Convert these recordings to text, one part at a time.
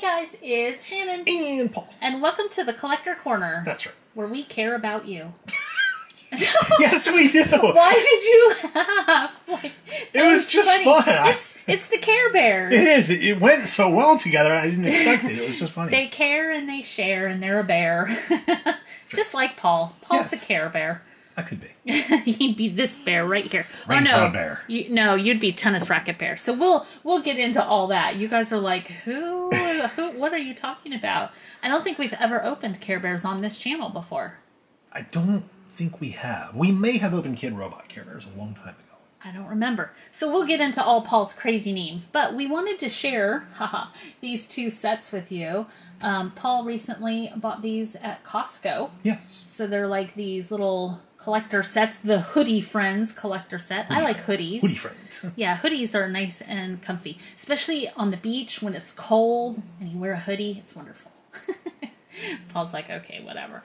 Hey guys, it's Shannon and Paul, and welcome to the Collector Corner. That's right, where we care about you. Yes, we do. Why did you laugh? Like, it was just funny. Fun. It's the Care Bears. It is. It went so well together. I didn't expect it. It was just funny. They care and they share, and they're a bear, just like Paul. Paul's a Care Bear. I could be. He'd be this bear right here. Rainbow Bear. No, you'd be Tennis Racket Bear. So we'll get into all that. You guys are like, who? What are you talking about? I don't think we've ever opened Care Bears on this channel before. I don't think we have. We may have opened Kid Robot Care Bears a long time ago. I don't remember. So we'll get into all Paul's crazy names, but we wanted to share these two sets with you. Paul recently bought these at Costco. Yes. So they're like these little collector sets, the Hoodie Friends collector set. I like hoodies. Hoodie Friends. Yeah, hoodies are nice and comfy, especially on the beach when it's cold and you wear a hoodie. It's wonderful. Paul's like, okay, whatever.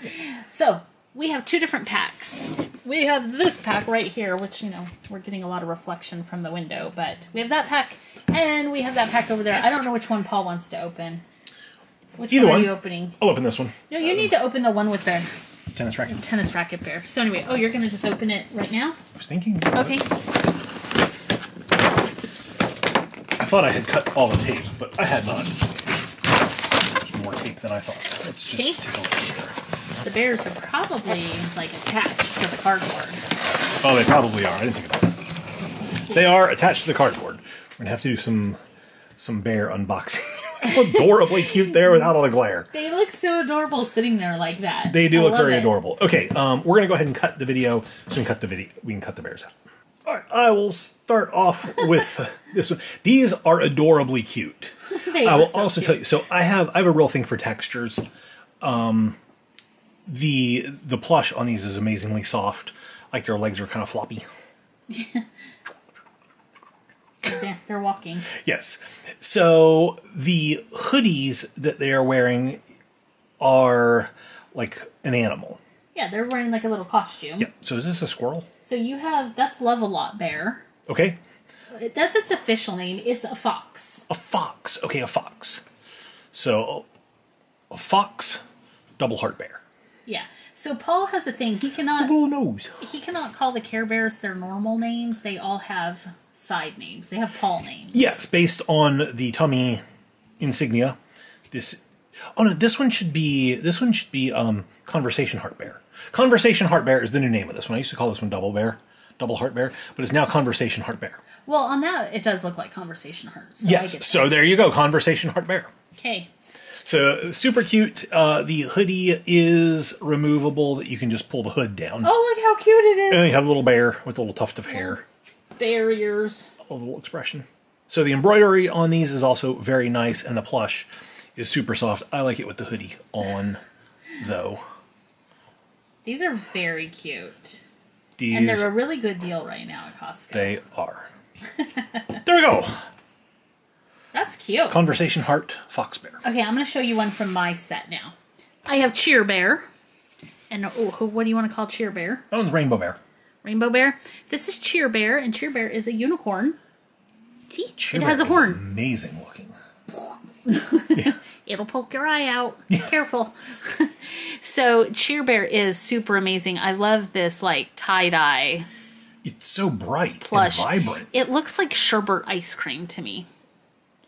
So we have two different packs. We have this pack right here, which, you know, we're getting a lot of reflection from the window, but we have that pack and we have that pack over there. I don't know which one Paul wants to open. Which one are you opening? I'll open this one. No, you need to open the one with the Tennis Racket. Tennis Racket Bear. So anyway, oh, you're going to just open it right now? I was thinking. Okay. I thought I had cut all the tape, but I had not. There's more tape than I thought. Let's just take a look here. The bears are probably, like, attached to the cardboard. Oh, they probably are. I didn't think about that. They are attached to the cardboard. We're going to have to do some bear unboxing. Adorably cute there without all the glare. They look so adorable sitting there like that. They do look very adorable. Okay, we're gonna go ahead and cut the video so we can cut the video. We can cut the bears out. All right, I will start off with this one. These are adorably cute. They I will so also cute. Tell you. So I have a real thing for textures. The plush on these is amazingly soft. Like their legs are kind of floppy. Yeah. They're walking. Yes. So the hoodies that they are wearing are like an animal. Yeah, they're wearing like a little costume. Yeah. So is this a squirrel? So you have, that's Love-A-Lot Bear. Okay. That's its official name. It's a fox. A fox. Okay, a fox. So a fox, double heart bear. Yeah. So Paul has a thing. He cannot. A little nose. He cannot call the Care Bears their normal names. They all have side names. They have Paul names. Yes, based on the tummy insignia. This, oh no, this one should be Conversation Heart Bear. Conversation Heart Bear is the new name of this one. I used to call this one Double Heart Bear, but it's now Conversation Heart Bear. Well, on that it does look like Conversation Heart. So yes, so there you go, Conversation Heart Bear. Okay. So super cute. The hoodie is removable, that you can just pull the hood down. Oh, look how cute it is! And you have a little bear with a little tuft of hair. Barriers. A little expression. So the embroidery on these is also very nice, and the plush is super soft. I like it with the hoodie on, though. These are very cute. These, and they're a really good deal right now at Costco. They are. There we go. That's cute. Conversation Heart Fox Bear. Okay, I'm going to show you one from my set now. I have Cheer Bear. And what do you want to call Cheer Bear? That one's Rainbow Bear. Rainbow Bear. This is Cheer Bear, and Cheer Bear is a unicorn. See? Cheer Bear has a horn. Amazing looking. Yeah. It'll poke your eye out. Yeah. Careful. So Cheer Bear is super amazing. I love this like tie-dye. It's so bright plush. And vibrant. It looks like sherbet ice cream to me.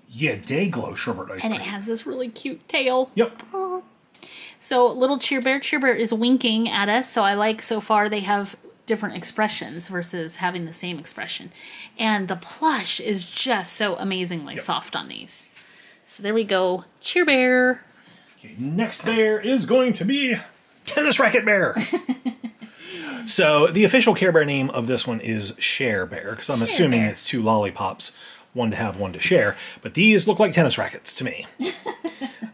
Yeah, day glow sherbet ice cream. And it has this really cute tail. Yep. So little Cheer Bear. Cheer Bear is winking at us, so I like so far they have different expressions versus having the same expression. And the plush is just so amazingly soft on these. So there we go. Cheer Bear. Okay, next bear is going to be Tennis Racket Bear. So the official Care Bear name of this one is Share Bear, because I'm assuming it's two lollipops, one to have, one to share. But these look like tennis rackets to me.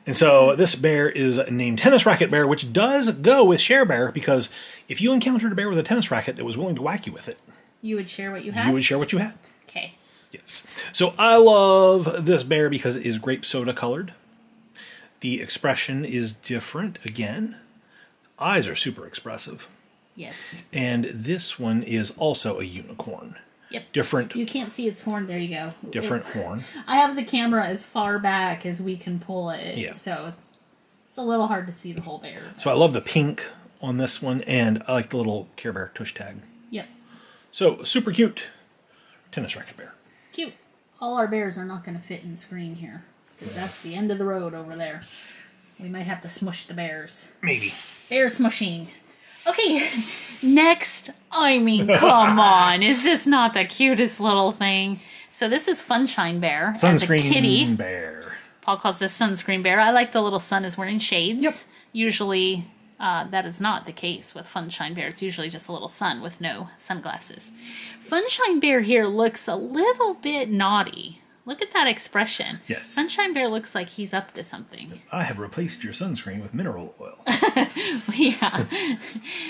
And so this bear is named Tennis Racket Bear, which does go with Share Bear, because if you encountered a bear with a tennis racket that was willing to whack you with it, you would share what you had? You would share what you had. Okay. Yes. So I love this bear because it is grape soda colored. The expression is different again. The eyes are super expressive. Yes. And this one is also a unicorn. Yep. Different. You can't see its horn. There you go. Different horn. I have the camera as far back as we can pull it. Yeah. So it's a little hard to see the whole bear. But. So I love the pink on this one, and I like the little Care Bear tush tag. Yep. So super cute Tennis Racket Bear. Cute. All our bears are not going to fit in the screen here, because that's the end of the road over there. We might have to smush the bears. Maybe. Bear smushing. Okay, next, I mean, come on. Is this not the cutest little thing? So this is Funshine Bear. Sunscreen as a kitty. Bear. Paul calls this Sunscreen Bear. I like the little sun is wearing shades. Yep. Usually that is not the case with Funshine Bear. It's usually just a little sun with no sunglasses. Funshine Bear here looks a little bit naughty. Look at that expression. Yes. Funshine Bear looks like he's up to something. I have replaced your sunscreen with mineral oil. Yeah.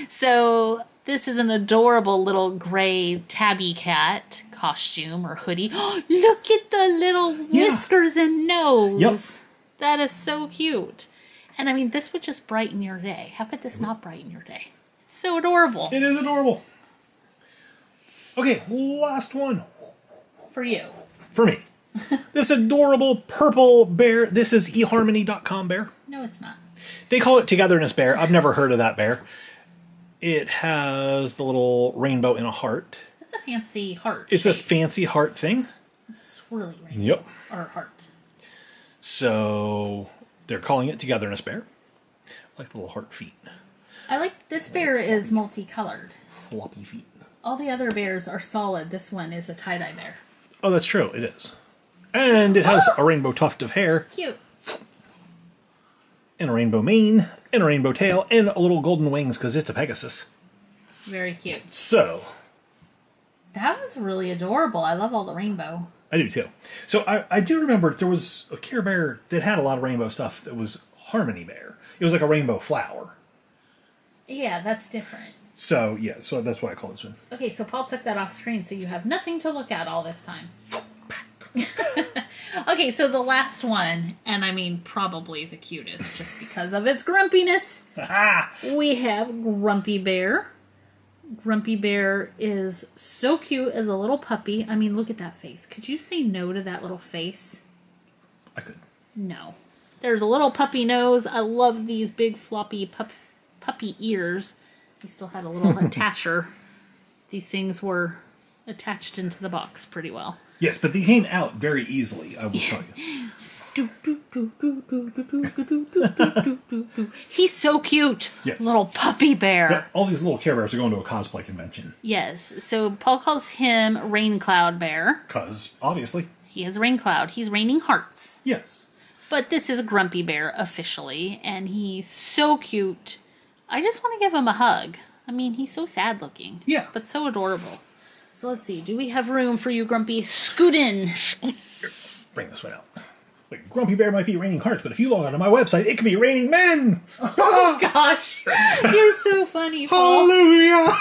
So this is an adorable little gray tabby cat costume or hoodie. Look at the little whiskers and nose. Yep. That is so cute. And I mean, this would just brighten your day. How could this not brighten your day? It's so adorable. It is adorable. Okay, last one. For you. For me. This adorable purple bear. This is eHarmony.com bear. No, it's not. They call it Togetherness Bear. I've never heard of that bear. It has the little rainbow in a heart. That's a fancy heart. It's shape. A fancy heart thing. It's a swirly rainbow. Yep. Or heart. So they're calling it Togetherness Bear. I like the little heart feet. I like this bear is multicolored. Floppy feet. All the other bears are solid. This one is a tie-dye bear. Oh, that's true. It is. And it has a rainbow tuft of hair. Cute. And a rainbow mane. And a rainbow tail. And a little golden wings because it's a Pegasus. Very cute. So. That was really adorable. I love all the rainbow. I do too. So I do remember there was a Care Bear that had a lot of rainbow stuff that was Harmony Bear. It was like a rainbow flower. Yeah, that's different. So, yeah. So that's why I call this one. Okay, so Paul took that off screen so you have nothing to look at all this time. Okay, so the last one, and I mean probably the cutest just because of its grumpiness. We have Grumpy Bear. Grumpy Bear is so cute as a little puppy. I mean, look at that face. Could you say no to that little face? I could. No. There's a little puppy nose. I love these big floppy puppy ears. He still had a little attacher. These things were attached into the box pretty well. Yes, but they came out very easily, I will tell you. He's so cute. Yes. Little puppy bear. Yeah, all these little Care Bears are going to a cosplay convention. Yes, so Paul calls him Rain Cloud Bear. Because, obviously. He is Rain Cloud. He's raining hearts. Yes. But this is Grumpy Bear officially, and he's so cute. I just want to give him a hug. I mean, he's so sad looking. Yeah. But so adorable. So let's see. Do we have room for you, Grumpy? Scoot in. Bring this one out. Like, Grumpy Bear might be raining hearts, but if you log onto my website, it can be raining men. Oh, gosh. You're so funny, Paul. Hallelujah.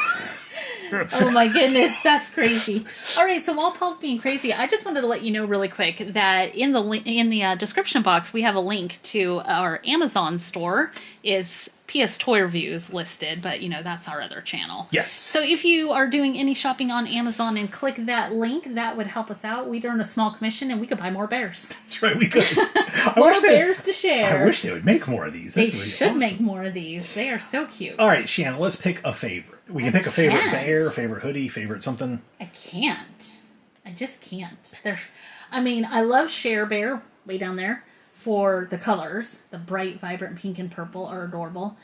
Oh, my goodness. That's crazy. All right. So while Paul's being crazy, I just wanted to let you know really quick that in the description box, we have a link to our Amazon store. It's P.S. Toy Reviews listed, but, you know, that's our other channel. Yes. So if you are doing any shopping on Amazon and click that link, that would help us out. We'd earn a small commission and we could buy more bears. That's right, we could. more bears to share. I wish they would make more of these. That's they should make more of these. They are so cute. All right, Shannon, let's pick a favorite. We can pick a favorite bear, favorite hoodie, favorite something. I can't. I just can't. I mean, I love Share Bear way down there. For the colors, the bright, vibrant pink and purple are adorable.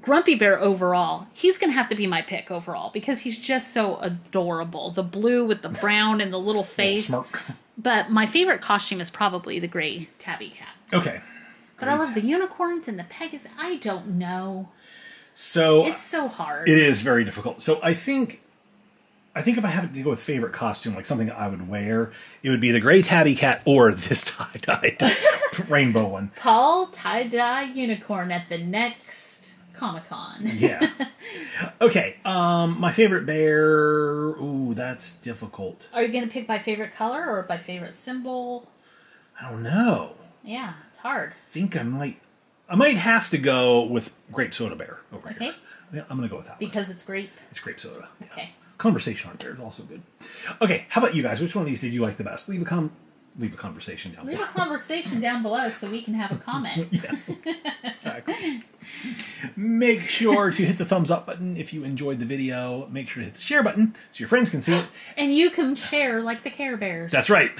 Grumpy Bear overall, he's going to have to be my pick overall because he's just so adorable. The blue with the brown and the little face. Little smirk. But my favorite costume is probably the gray tabby cat. Okay. But great. I love the unicorns and the Pegasus. I don't know. So it's so hard. It is very difficult. So I think if I had to go with favorite costume, like something I would wear, it would be the gray tabby cat or this tie-dyed rainbow one. Paul, tie-dye unicorn at the next Comic-Con. Yeah. Okay. My favorite bear. Ooh, that's difficult. Are you going to pick by favorite color or by favorite symbol? I don't know. Yeah, it's hard. I think I might have to go with grape soda bear over here. Okay. Yeah, I'm going to go with that one. Because it's grape? It's grape soda. Okay. Yeah. Conversation Heart Bear is also good. Okay, how about you guys? Which one of these did you like the best? Leave a conversation down below. Leave a conversation down below so we can have a comment. Yeah, exactly. Make sure to hit the thumbs up button if you enjoyed the video. Make sure to hit the share button so your friends can see it. And you can share like the Care Bears. That's right.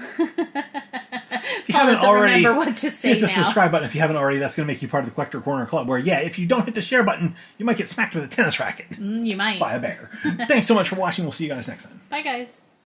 If you haven't already, remember what to say, hit the subscribe button if you haven't already. That's going to make you part of the Collector Corner Club, where, yeah, if you don't hit the share button, you might get smacked with a tennis racket. You might. By a bear. Thanks so much for watching. We'll see you guys next time. Bye, guys.